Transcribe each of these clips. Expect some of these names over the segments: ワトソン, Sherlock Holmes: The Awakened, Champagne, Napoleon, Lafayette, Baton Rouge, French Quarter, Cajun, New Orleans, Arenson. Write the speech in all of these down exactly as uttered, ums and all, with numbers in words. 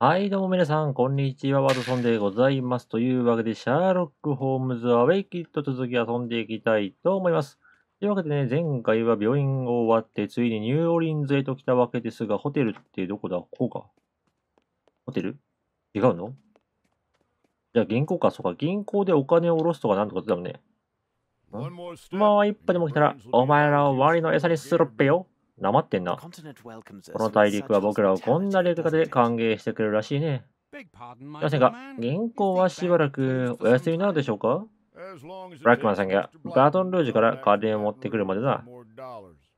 はい、どうも皆さん、こんにちは。ワトソンでございます。というわけで、シャーロック・ホームズ・アウェイキッド続き遊んでいきたいと思います。というわけでね、前回は病院を終わって、ついにニューオリンズへと来たわけですが、ホテルってどこだ？こうか。ホテル？違うの？じゃあ銀行か、そうか。銀行でお金を下ろすとかなんとかだもんね。もう一歩でも来たら、お前らを終わりの餌にするっぺよ。なまってんな。この大陸は僕らをこんなやり方で歓迎してくれるらしいね。ませんが、銀行はしばらくお休みになるでしょうか？ブラックマンさんがバトンルージュから金を持ってくるまでだ。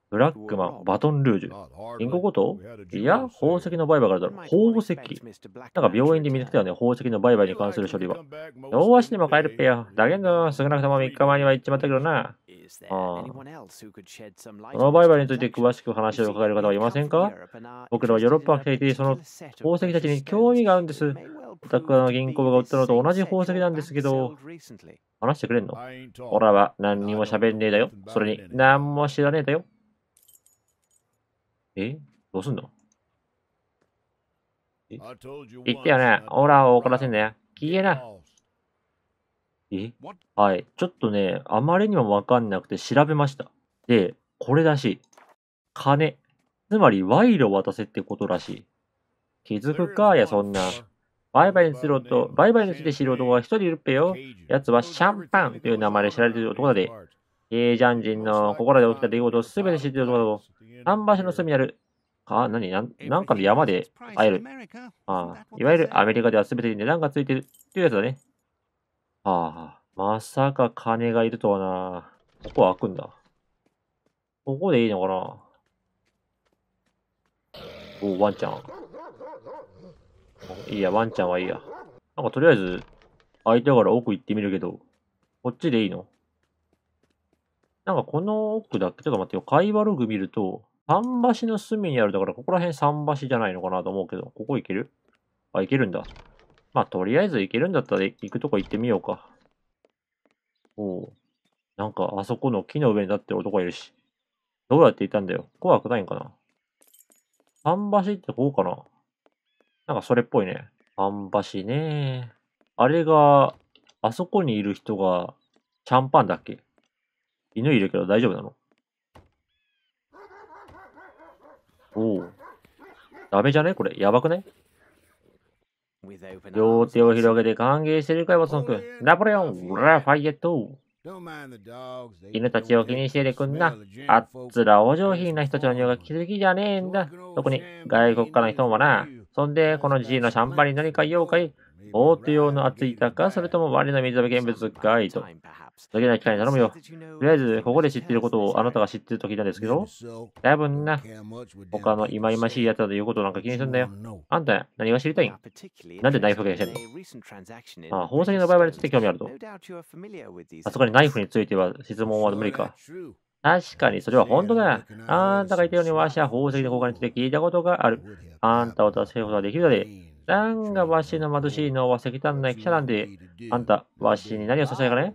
ブラックマン、バトンルージュ。銀行ごと？いや、宝石の売買からだろ。宝石。なんか病院で見つけたよね、宝石の売買に関する処理は。両足にも帰るっぺよ。だけど、少なくともみっかまえには行っちまったけどな。ああ、この売買について詳しく話を伺える方はいませんか？僕らはヨーロッパに来ていて、その宝石たちに興味があるんです。お宅の銀行が売ったのと同じ宝石なんですけど、話してくれんの？俺らは何にも喋んねえだよ。それに、何も知らねえだよ。え？どうすんの？え？言ったよね。オラを怒らせんだよ。消えな。え？はい。ちょっとね、あまりにもわかんなくて調べました。で、これらしい。金。つまり、賄賂を渡せってことらしい。気づくか、いや、そんな。売買について、売買について知る男は一人いるっぺよ。やつはシャンパンという名前で知られている男だで。ケージャン人の心で起きた出来事をすべて知っている男だと。桟橋の隅にある。あ、何なん、なんかの山で会える。ああ、いわゆるアメリカではすべてに値段がついているっていうやつだね。ああ、まさか金がいるとはな。ここは開くんだ。ここでいいのかな？おお、ワンちゃん。いいや、ワンちゃんはいいや。なんかとりあえず、開いてから奥行ってみるけど、こっちでいいの？なんかこの奥だっけ？ちょっと待ってよ。会話ログ見ると、桟橋の隅にあるだから、ここら辺桟橋じゃないのかなと思うけど、ここ行ける？あ、行けるんだ。まあ、とりあえず行けるんだったら行くとこ行ってみようか。おお。なんか、あそこの木の上に立ってる男いるし。どうやっていたんだよ。怖くないんかな。桟橋ってこうかな。なんかそれっぽいね。桟橋ね。あれが、あそこにいる人が、シャンパンだっけ？犬いるけど大丈夫なの？おお。ダメじゃね？これ、やばくない？両手を広げて歓迎しているかい、ワトソン君。ナポレオン、ラファイエット。犬たちを気にしていてくんな。あっつらお上品な人たちの匂いが気づきじゃねえんだ。特に外国からの人もな。そんで、このじいのシャンパンに何か用かい？ボート用の熱いたか、それとも割の水飴現物かいと。だけな機会に頼むよ。とりあえず、ここで知っていることをあなたが知っていると聞いたんですけど、だいぶな、他のいまいましいやつだということなんか気にするんだよ。あんた、何が知りたいん？なんでナイフがやしてんの？ああ、宝石の売買について興味あると。あそこにナイフについては質問は無理か。確かに、それは本当だ。あんたがいたように、わしは宝石の交換について聞いたことがある。あんたを助けることができるだで。なんがわしの貧しいのは石炭の記者なんで、あんた、わしに何をさせないかね？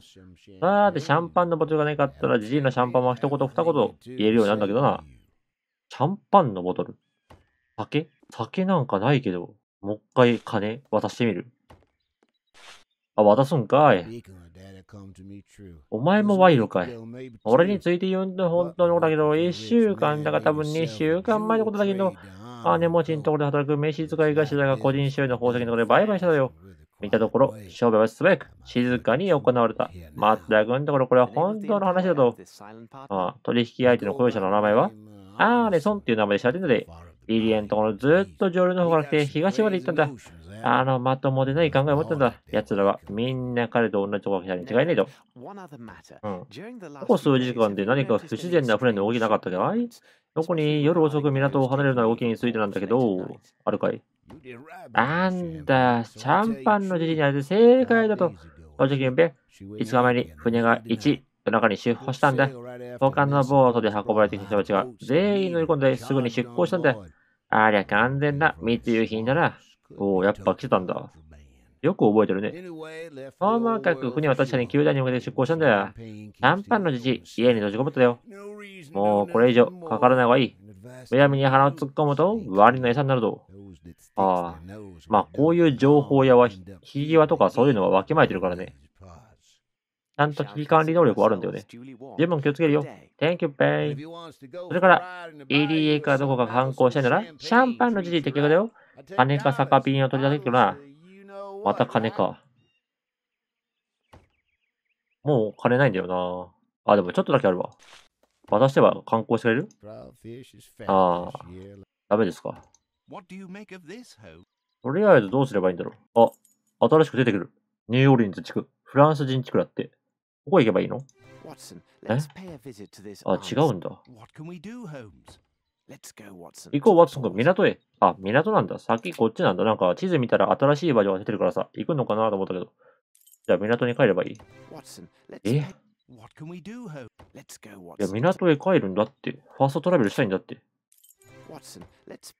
さーて、シャンパンのボトルがなかったら、じじいのシャンパンは一言二言言えるようになるんだけどな。シャンパンのボトル？酒？酒なんかないけど、もう一回金渡してみる？あ、渡すんかい。お前も賄賂かい。俺について言うんだ、本当のことだけど、いっしゅうかんだか多分にしゅうかんまえのことだけど、金持ちのところで働く飯使い頭が個人所有の宝石のところで売買しただよ。見たところ、商売は素早く、静かに行われた。まったくのところ、これは本当の話だと。ああ、取引相手の雇用者の名前はアーレソンっていう名前で知られてるので、イリエのところずっと上流の方から来て東まで行ったんだ。あのまともでない考えを持ったんだ。奴らはみんな彼と同じところに違いねえと。うん。ここ数時間で何か不自然な船の動きなかったじゃない？特に夜遅く港を離れるような動きについてなんだけど、あるかい？なんだ、シャンパンの時事にあれで正解だと。正直言うべ、いつかまえに船がいち、夜中に出航したんだ。他のボートで運ばれてきた人たちが全員乗り込んですぐに出航したんだ。ありゃ完全な密輸品だな。おお、やっぱ来てたんだ。よく覚えてるね。ともかく船は確かに球団に向けて出航したんだよ。シャンパンの父、家に閉じこもったよ。もうこれ以上かからない方がいい。むやみに鼻を突っ込むと、割の餌になると。ああ、まあこういう情報やは引き際とかそういうのはわきまえてるからね。ちゃんと危機管理能力はあるんだよね。十分気をつけるよ。Thank you, Bay。それから、イーディーエー かどこか反抗したいなら、シャンパンのジリーって結果だよ。金か酒瓶を取り出せるな。また金か。もう金ないんだよな。あ、でもちょっとだけあるわ。渡しては観光してくれる？ああ、ダメですか。とりあえずどうすればいいんだろう。あ、新しく出てくる。ニューオーリンズ地区。フランス人地区だって。ここ行けばいいの？え？あ、違うんだ。行こう、ワトソン君、港へ。あ、港なんだ。さっきこっちなんだ。なんか地図見たら新しい場所が出てるからさ、行くのかなと思ったけど。じゃあ港に帰ればいい。え？いや、港へ帰るんだって。ファーストトラベルしたいんだって。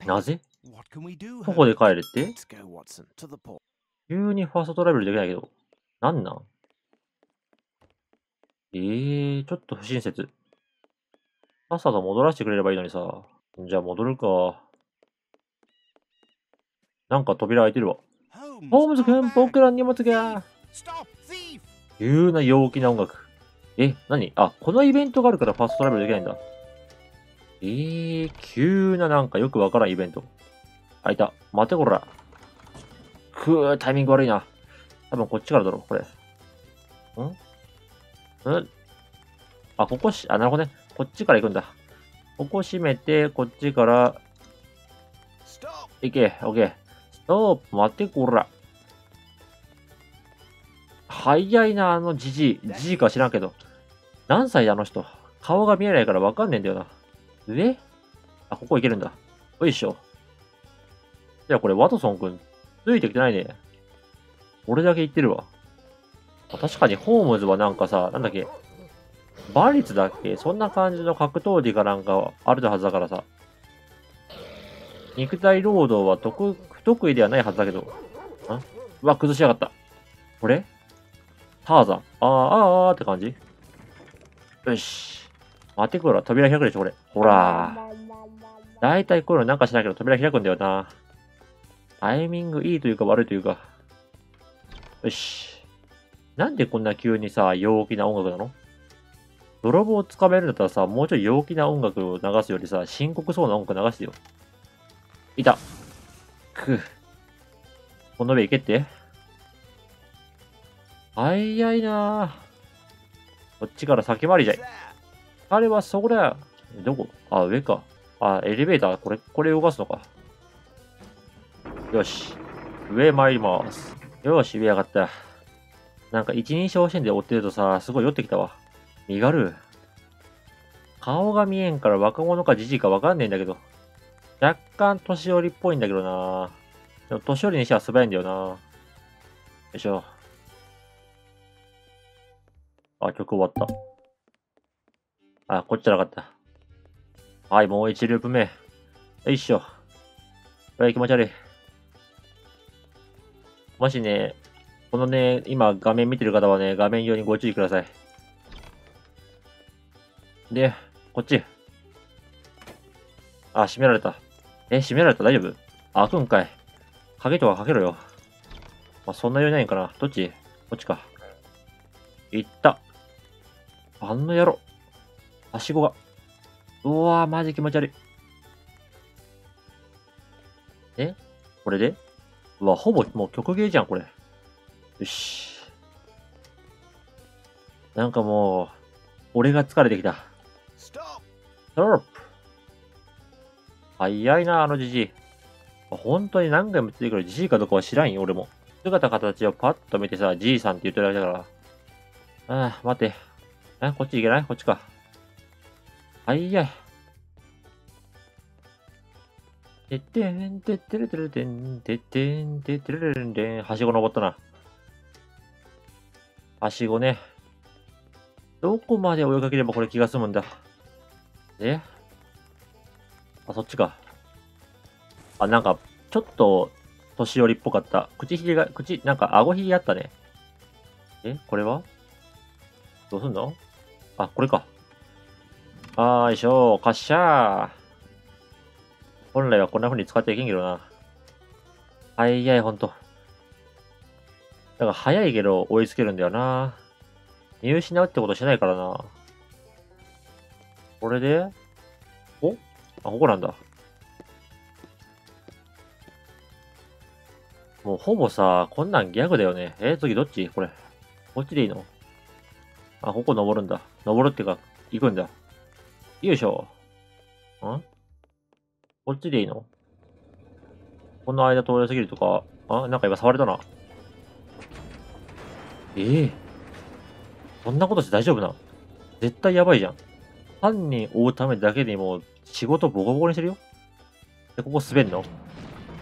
なぜ？徒歩で帰れって？急にファーストトラベルできないけど。なんなん？えー、ちょっと不親切。さっさと戻らせてくれればいいのにさ。じゃあ戻るか。なんか扉開いてるわ。ホームズ君、僕らの荷物が。急な陽気な音楽。え、何？あ、このイベントがあるからファーストトラベルできないんだ。えー、急ななんかよくわからんイベント。開いた。待てこら。くー、タイミング悪いな。多分こっちからだろ、これ。んんあ、ここし、あ、なるほどね。こっちから行くんだ。ここ閉めて、こっちから、行け、オッケー。ストップ、待て、こら。早いな、あのじじい。じじいか知らんけど。何歳だ、あの人。顔が見えないからわかんねえんだよな。えあ、ここ行けるんだ。よいしょ。じゃあこれ、ワトソン君、ついてきてないね。俺だけ言ってるわ。確かにホームズはなんかさ、なんだっけ、馬率だっけ、そんな感じの格闘技がなんかあるはずだからさ。肉体労働は得不得意ではないはずだけど。あうわ、崩しやがった。これターザン。あーあーって感じ。よし。待てこら、扉開くでしょ、これ。ほら。だいたいこういうのなんかしないけど扉開くんだよな。タイミングいいというか悪いというか。よし。なんでこんな急にさ、陽気な音楽なの？泥棒をつかめるんだったらさ、もうちょい陽気な音楽を流すよりさ、深刻そうな音楽流してよ。いた。く。この上行けって。早いなぁ。こっちから先回りじゃい。あれはそこだよ。どこ？あ、上か。あ、エレベーター。これ、これ動かすのか。よし。上参ります。よし、上上がった。なんか一人称視点で追ってるとさ、すごい酔ってきたわ。身軽。顔が見えんから若者かじじいかわかんねえんだけど。若干年寄りっぽいんだけどな。でも年寄りにしては素早いんだよな。よいしょ。あ、曲終わった。あ、こっちじゃなかった。はい、もう一ループ目。よいしょ。え、気持ち悪い。もしね、このね、今画面見てる方はね、画面用にご注意ください。で、こっち。あ、閉められた。え、閉められた？大丈夫？開くんかい。鍵とかかけろよ。まあ、そんな余裕ないんかな。どっち？こっちか。いった。あんの野郎。はしごが。うわぁ、マジ気持ち悪い。え？これで？うわ、ほぼもう曲芸じゃん、これ。よし。なんかもう、俺が疲れてきた。ストップ！早いな、あのじじい。本当に何回もついてくるじじいかどうかは知らんよ、俺も。姿形をパッと見てさ、じいさんって言ってるだけだから。ああ、待って。あ、こっち行けない？こっちか。早い。てってんてってれてれてんてってんてってれれんてん。はしご登ったな。はしごね。どこまで追いかければこれ気が済むんだ。え？あ、そっちか。あ、なんか、ちょっと、年寄りっぽかった。口ひげが、口、なんか、顎ひげあったね。え？これは？どうすんの？あ、これか。あーいしょー、かっしゃー。本来はこんな風に使っていけんけどな。早い、ほんと。だから早いけど追いつけるんだよな。見失うってことしないからな。これで、お？あ、ここなんだ。もうほぼさ、こんなんギャグだよね。えー、次どっち？これ。こっちでいいの？あ、ここ登るんだ。登るってか、行くんだ。よいしょ。ん？こっちでいいの？この間通り過ぎるとか、あ、なんか今触れたな。ええー。そんなことして大丈夫な？絶対やばいじゃん。犯人追うためだけにもう仕事ボコボコにしてるよ。で、ここ滑んの？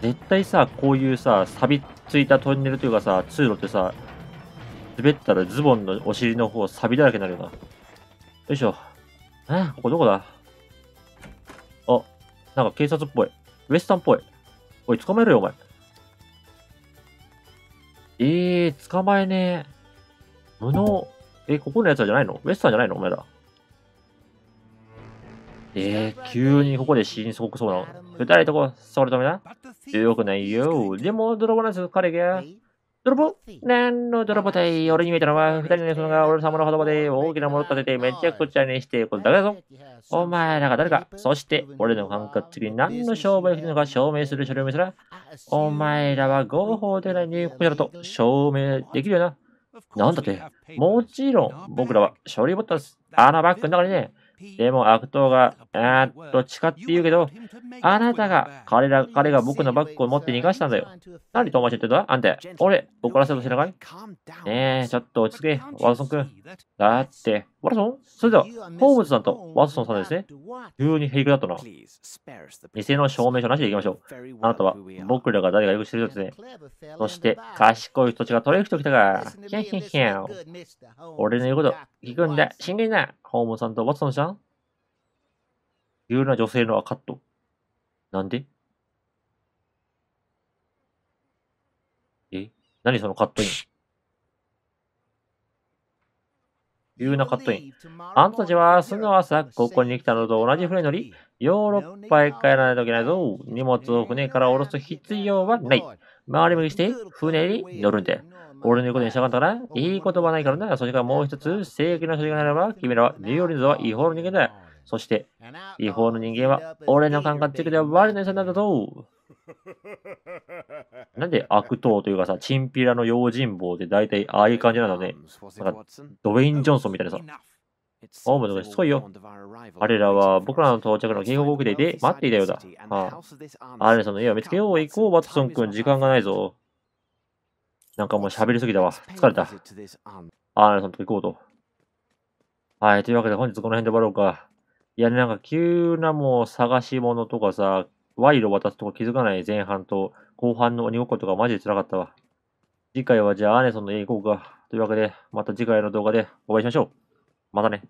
絶対さ、こういうさ、錆びついたトンネルというかさ、通路ってさ、滑ったらズボンのお尻の方錆だらけになるよな。よいしょ。え？ここどこだ？あ、なんか警察っぽい。ウエスタンっぽい。おい、捕まえろよ、お前。ええー、捕まえねえ。無能。え、ここのやつらじゃないの？ウエスタンじゃないの？お前ら。えー、急にここで心底そうなの。二人とこ、触るためだ。よくないよ。でも、泥棒なんですよ、彼が。泥棒？なんの泥棒だい？俺に見えたのは、二人のやつが俺様の言葉で大きなもの立てて、めちゃくちゃにして、これだけだぞ。お前らが誰か、そして、俺の感覚的に何の商売をするのか証明する書類を見せら、お前らは合法でない入国者だと証明できるよな。なんだって、もちろん、僕らは書類を持ったんです。あのバッグの中にね、でも悪党が、えーっと、誓って言うけど、あなたが、彼ら、彼が僕のバッグを持って逃がしたんだよ。何友達言ってんだ？あんた、俺、怒らせようとしてない？ねえ、ちょっと落ち着け、ワトソン君。だって、ワトソン？それでは、ホームズさんとワトソンさんですね。急に平気だったな。偽の証明書なしでいきましょう。あなたは、僕らが誰がよく知る人ですね。そして、賢い人たちが取りに来てきたから、ヒャンヒャンヒャン。俺の言うこと、聞くんだ、真剣な。ホームズさんとワトソンさん。急な女性のカット。なんで？え？何そのカットイン？急なカットイン。あんたたちはすぐ朝ここに来たのと同じ船乗り、ヨーロッパへ帰らないといけないぞ。荷物を船から下ろす必要はない。周り向きして船に乗るんだよ。俺の言うことに従ったから、いいことはないからな。それからもう一つ、正規の所持がならば、君らはニューヨーリンズは違法の人間だ。そして、違法の人間は、俺の感覚的では悪の人なんだぞ。なんで悪党というかさ、チンピラの用心棒で大体ああいう感じなのね。なんか、ドウェイン・ジョンソンみたいなさ。ホームズがしつこいよ。彼らは僕らの到着の警告を受けていて、待っていたようだ。ああ、アレンさんの家を見つけよう。行こう、ワトソン君、時間がないぞ。なんかもう喋りすぎたわ。疲れた。アーネさんと行こうと。はい。というわけで本日この辺で終わろうか。いやね、なんか急なもう探し物とかさ、賄賂渡すとか気づかない前半と後半の鬼ごっことかマジで辛かったわ。次回はじゃあアーネソンの家行こうか。というわけで、また次回の動画でお会いしましょう。またね。